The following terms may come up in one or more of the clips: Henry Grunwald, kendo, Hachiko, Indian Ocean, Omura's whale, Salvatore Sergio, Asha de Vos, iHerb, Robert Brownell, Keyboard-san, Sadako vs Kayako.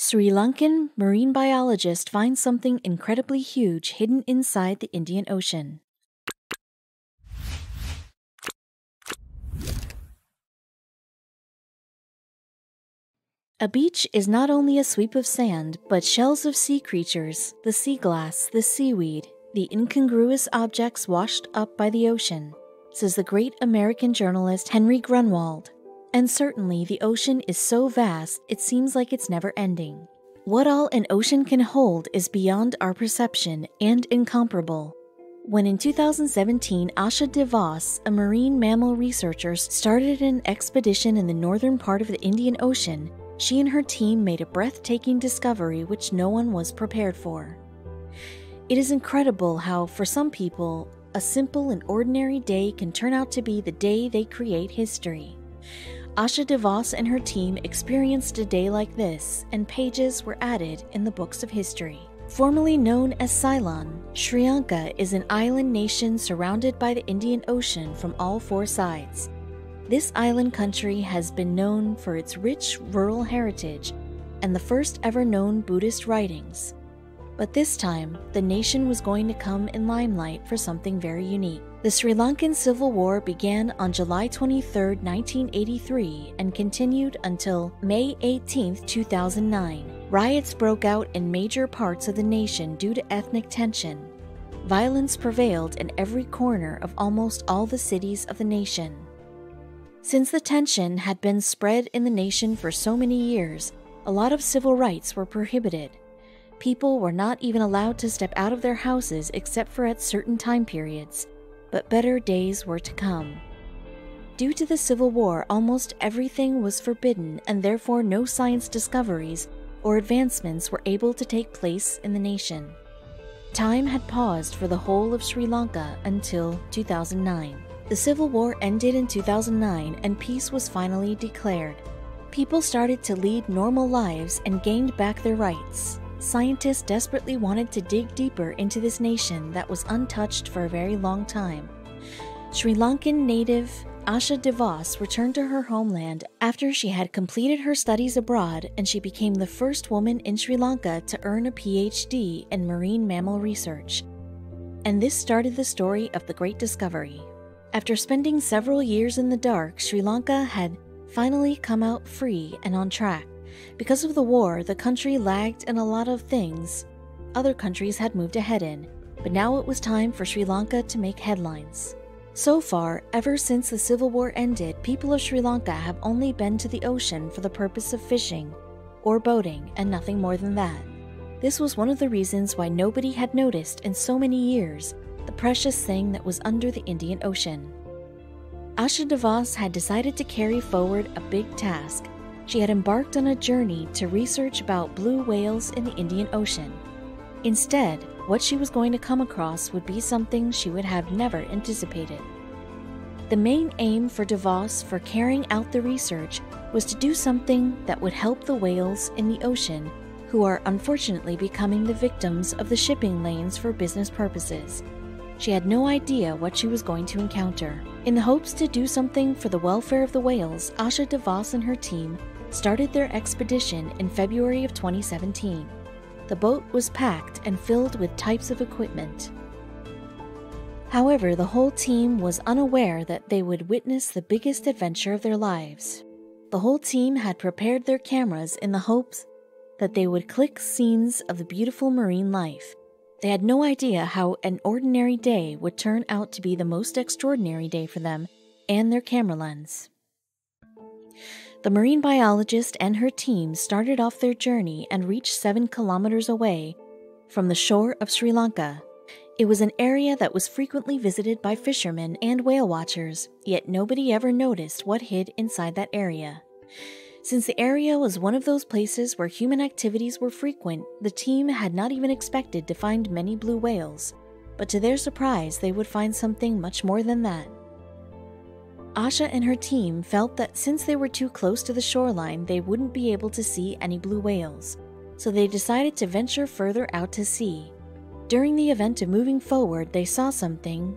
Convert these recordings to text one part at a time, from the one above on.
Sri Lankan marine biologist finds something incredibly huge hidden inside the Indian Ocean. A beach is not only a sweep of sand, but shells of sea creatures, the sea glass, the seaweed, the incongruous objects washed up by the ocean, says the great American journalist Henry Grunwald. And certainly, the ocean is so vast, it seems like it's never ending. What all an ocean can hold is beyond our perception and incomparable. When in 2017, Asha de Vos, a marine mammal researcher, started an expedition in the northern part of the Indian Ocean, she and her team made a breathtaking discovery which no one was prepared for. It is incredible how, for some people, a simple and ordinary day can turn out to be the day they create history. Asha de Vos and her team experienced a day like this, and pages were added in the books of history. Formerly known as Ceylon, Sri Lanka is an island nation surrounded by the Indian Ocean from all four sides. This island country has been known for its rich rural heritage and the first ever known Buddhist writings. But this time, the nation was going to come in limelight for something very unique. The Sri Lankan Civil War began on July 23, 1983 and continued until May 18, 2009. Riots broke out in major parts of the nation due to ethnic tension. Violence prevailed in every corner of almost all the cities of the nation. Since the tension had been spread in the nation for so many years, a lot of civil rights were prohibited. People were not even allowed to step out of their houses except for at certain time periods, but better days were to come. Due to the Civil War, almost everything was forbidden, and therefore no science discoveries or advancements were able to take place in the nation. Time had paused for the whole of Sri Lanka until 2009. The Civil War ended in 2009 and peace was finally declared. People started to lead normal lives and gained back their rights. Scientists desperately wanted to dig deeper into this nation that was untouched for a very long time. Sri Lankan native Asha de Vos returned to her homeland after she had completed her studies abroad, and she became the first woman in Sri Lanka to earn a PhD in marine mammal research. And this started the story of the great discovery. After spending several years in the dark, Sri Lanka had finally come out free and on track. Because of the war, the country lagged in a lot of things other countries had moved ahead in, but now it was time for Sri Lanka to make headlines. So far, ever since the Civil War ended, people of Sri Lanka have only been to the ocean for the purpose of fishing or boating and nothing more than that. This was one of the reasons why nobody had noticed in so many years the precious thing that was under the Indian Ocean. Asha de Vos had decided to carry forward a big task. She had embarked on a journey to research about blue whales in the Indian Ocean. Instead, what she was going to come across would be something she would have never anticipated. The main aim for de Vos for carrying out the research was to do something that would help the whales in the ocean, who are unfortunately becoming the victims of the shipping lanes for business purposes. She had no idea what she was going to encounter. In the hopes to do something for the welfare of the whales, Asha de Vos and her team started their expedition in February of 2017. The boat was packed and filled with types of equipment. However, the whole team was unaware that they would witness the biggest adventure of their lives. The whole team had prepared their cameras in the hopes that they would click scenes of the beautiful marine life. They had no idea how an ordinary day would turn out to be the most extraordinary day for them and their camera lens. The marine biologist and her team started off their journey and reached 7 kilometers away from the shore of Sri Lanka. It was an area that was frequently visited by fishermen and whale watchers, yet nobody ever noticed what hid inside that area. Since the area was one of those places where human activities were frequent, the team had not even expected to find many blue whales, but to their surprise, they would find something much more than that. Asha and her team felt that since they were too close to the shoreline, they wouldn't be able to see any blue whales, so they decided to venture further out to sea. During the event of moving forward, they saw something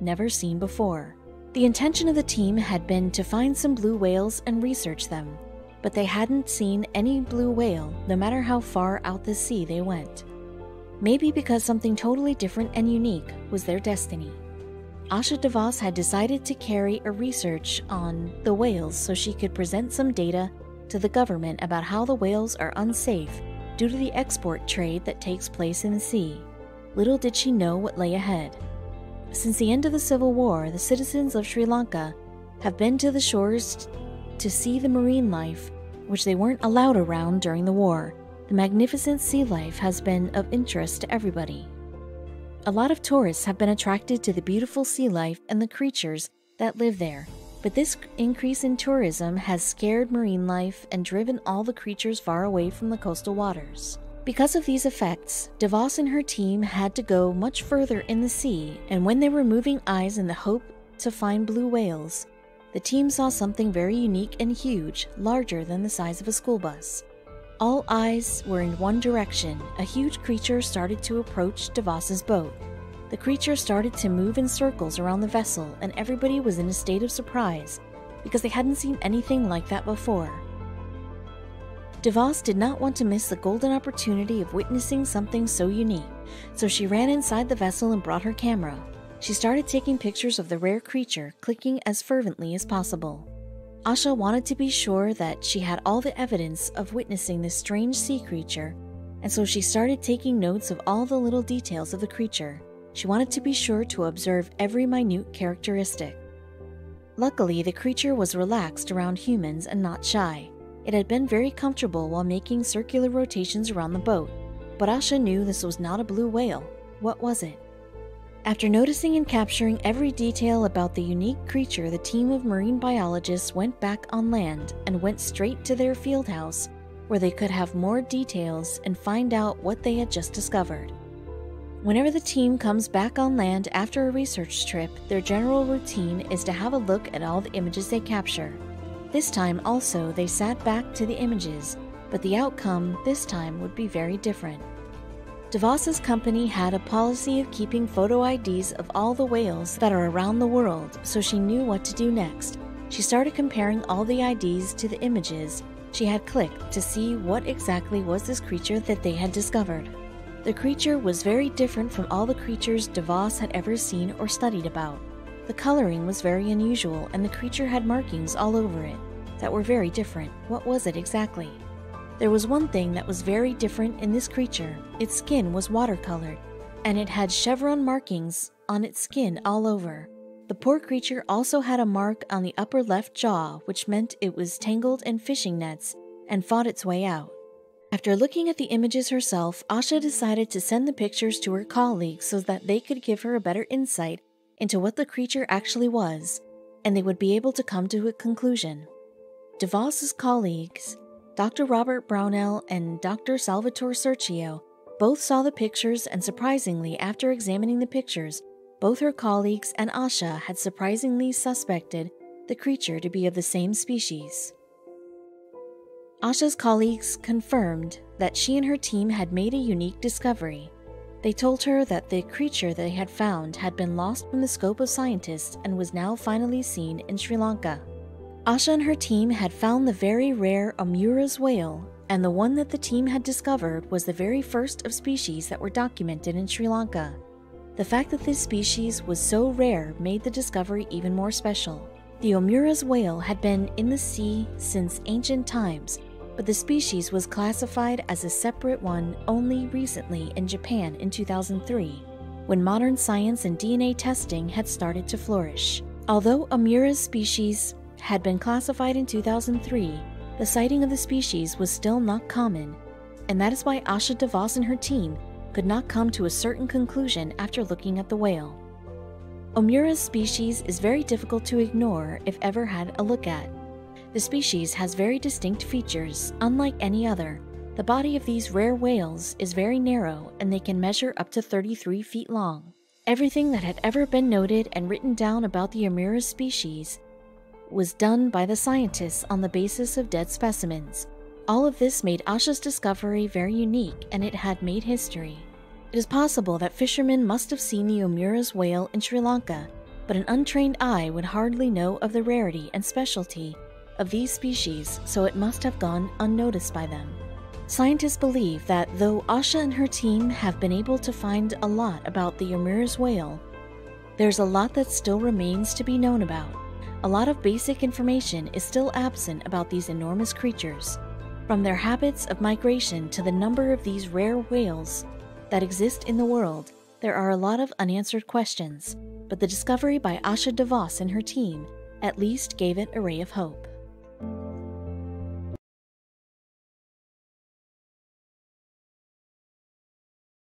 never seen before. The intention of the team had been to find some blue whales and research them. but they hadn't seen any blue whale no matter how far out the sea they went. Maybe because something totally different and unique was their destiny. Asha de Vos had decided to carry a research on the whales so she could present some data to the government about how the whales are unsafe due to the export trade that takes place in the sea. Little did she know what lay ahead. Since the end of the Civil War, the citizens of Sri Lanka have been to the shores to see the marine life, which they weren't allowed around during the war. The magnificent sea life has been of interest to everybody. A lot of tourists have been attracted to the beautiful sea life and the creatures that live there, but this increase in tourism has scared marine life and driven all the creatures far away from the coastal waters. Because of these effects, de Vos and her team had to go much further in the sea, and when they were moving eyes in the hope to find blue whales, the team saw something very unique and huge, larger than the size of a school bus. All eyes were in one direction. A huge creature started to approach de Vos's boat. The creature started to move in circles around the vessel, and everybody was in a state of surprise because they hadn't seen anything like that before. De Vos did not want to miss the golden opportunity of witnessing something so unique, so she ran inside the vessel and brought her camera. She started taking pictures of the rare creature, clicking as fervently as possible. Asha wanted to be sure that she had all the evidence of witnessing this strange sea creature, and so she started taking notes of all the little details of the creature. She wanted to be sure to observe every minute characteristic. Luckily, the creature was relaxed around humans and not shy. It had been very comfortable while making circular rotations around the boat, but Asha knew this was not a blue whale. What was it? After noticing and capturing every detail about the unique creature, the team of marine biologists went back on land and went straight to their field house, where they could have more details and find out what they had just discovered. Whenever the team comes back on land after a research trip, their general routine is to have a look at all the images they capture. This time also, they sat back to the images, but the outcome this time would be very different. De Vos's company had a policy of keeping photo IDs of all the whales that are around the world, so she knew what to do next. She started comparing all the IDs to the images she had clicked to see what exactly was this creature that they had discovered. The creature was very different from all the creatures de Vos had ever seen or studied about. The coloring was very unusual, and the creature had markings all over it that were very different. What was it exactly? There was one thing that was very different in this creature. Its skin was watercolored, and it had chevron markings on its skin all over. The poor creature also had a mark on the upper left jaw, which meant it was tangled in fishing nets and fought its way out. After looking at the images herself, Asha decided to send the pictures to her colleagues so that they could give her a better insight into what the creature actually was, and they would be able to come to a conclusion. De Vos's colleagues, Dr. Robert Brownell and Dr. Salvatore Sergio, both saw the pictures, and surprisingly, after examining the pictures, both her colleagues and Asha had surprisingly suspected the creature to be of the same species. Asha's colleagues confirmed that she and her team had made a unique discovery. They told her that the creature they had found had been lost from the scope of scientists and was now finally seen in Sri Lanka. Asha and her team had found the very rare Omura's whale, and the one that the team had discovered was the very first of species that were documented in Sri Lanka. The fact that this species was so rare made the discovery even more special. The Omura's whale had been in the sea since ancient times, but the species was classified as a separate one only recently in Japan in 2003, when modern science and DNA testing had started to flourish. Although Omura's species had been classified in 2003, the sighting of the species was still not common, and that is why Asha de Vos and her team could not come to a certain conclusion after looking at the whale. Omura's species is very difficult to ignore if ever had a look at. The species has very distinct features, unlike any other. The body of these rare whales is very narrow, and they can measure up to 33 feet long. Everything that had ever been noted and written down about the Omura species was done by the scientists on the basis of dead specimens. All of this made Asha's discovery very unique, and it had made history. It is possible that fishermen must have seen the Omura's whale in Sri Lanka, but an untrained eye would hardly know of the rarity and specialty of these species, so it must have gone unnoticed by them. Scientists believe that though Asha and her team have been able to find a lot about the Omura's whale, there's a lot that still remains to be known about. A lot of basic information is still absent about these enormous creatures, from their habits of migration to the number of these rare whales that exist in the world. There are a lot of unanswered questions, but the discovery by Asha de Vos and her team at least gave it a ray of hope.